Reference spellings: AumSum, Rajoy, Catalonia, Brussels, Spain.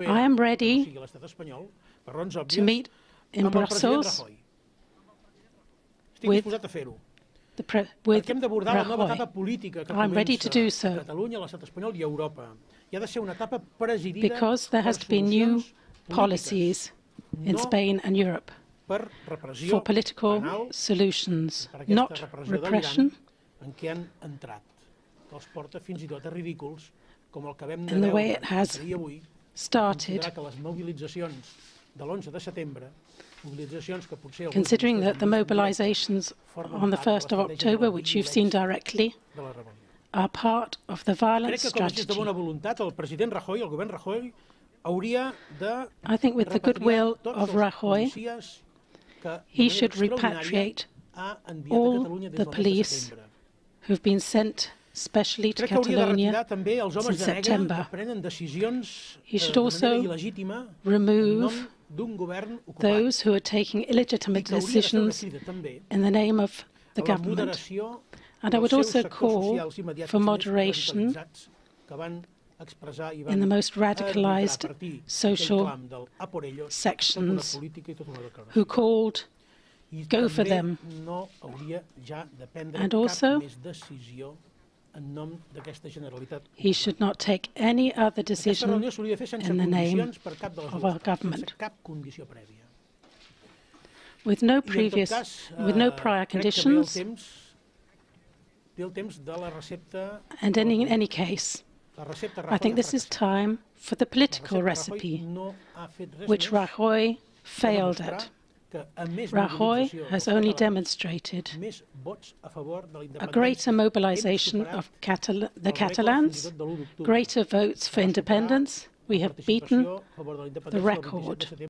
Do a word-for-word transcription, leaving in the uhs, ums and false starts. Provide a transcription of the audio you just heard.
I am ready to meet in Brussels with, the pre with Rajoy. I'm ready to do so because there has to be new policies in Spain and Europe for political solutions, not repression, in the way it has started, considering that the mobilizations on the first of October, which you've seen directly, are part of the violence strategy. I think with the goodwill of Rajoy, he should repatriate all the police who've been sent especially to Catalonia since September. He should also remove those who are taking illegitimate decisions in the name of the government. And I would also call for moderation in the most radicalized social sections who called, go for them, and also he should not take any other decision in the name of our government, with no previous, with no prior conditions, and in any case, I think this is time for the political recipe, which Rajoy failed at. Rajoy has only demonstrated a greater mobilization of Catal the Catalans, greater votes for independence. We have beaten the record.